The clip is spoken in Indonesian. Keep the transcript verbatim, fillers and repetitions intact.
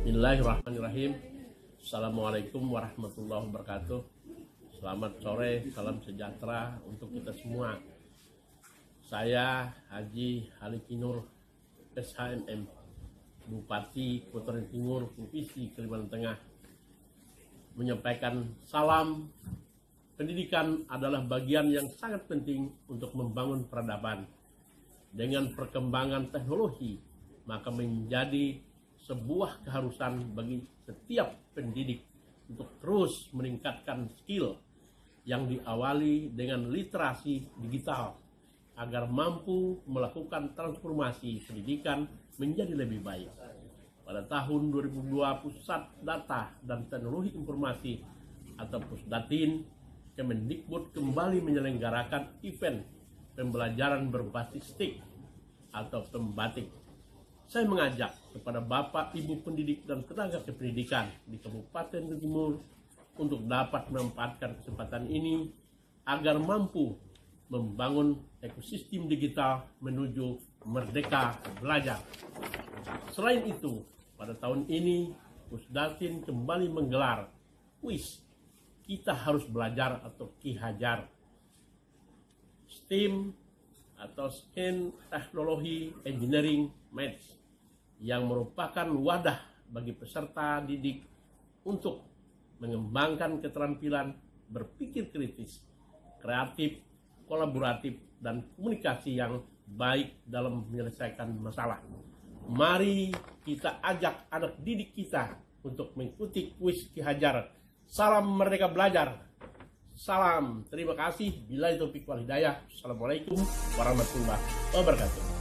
Bismillahirrahmanirrahim. Assalamualaikum warahmatullahi wabarakatuh. Selamat sore, salam sejahtera untuk kita semua. Saya Haji Halikinnor, S H M M, Bupati Kotawaringin Timur, Provinsi Kalimantan Tengah, menyampaikan salam. Pendidikan adalah bagian yang sangat penting untuk membangun peradaban. Dengan perkembangan teknologi, maka menjadi sebuah keharusan bagi setiap pendidik untuk terus meningkatkan skill yang diawali dengan literasi digital agar mampu melakukan transformasi pendidikan menjadi lebih baik. Pada tahun dua ribu dua, Pusat Data dan Teknologi Informasi atau Pusdatin, Kemendikbud kembali menyelenggarakan event pembelajaran berbasis T I K atau pembatik. Saya mengajak kepada Bapak, Ibu pendidik dan tenaga kependidikan di Kabupaten Timur untuk dapat memanfaatkan kesempatan ini agar mampu membangun ekosistem digital menuju merdeka belajar. Selain itu, pada tahun ini Pusdatin kembali menggelar kuis Kita Harus Belajar atau Ki Hajar. STEM atau STEM Teknologi, Engineering, Maths, yang merupakan wadah bagi peserta didik untuk mengembangkan keterampilan berpikir kritis, kreatif, kolaboratif, dan komunikasi yang baik dalam menyelesaikan masalah. Mari kita ajak anak didik kita untuk mengikuti kuis Ki Hajar. Salam Merdeka Belajar. Salam, terima kasih. Billahi taufiq wal hidayah. Assalamualaikum warahmatullahi wabarakatuh.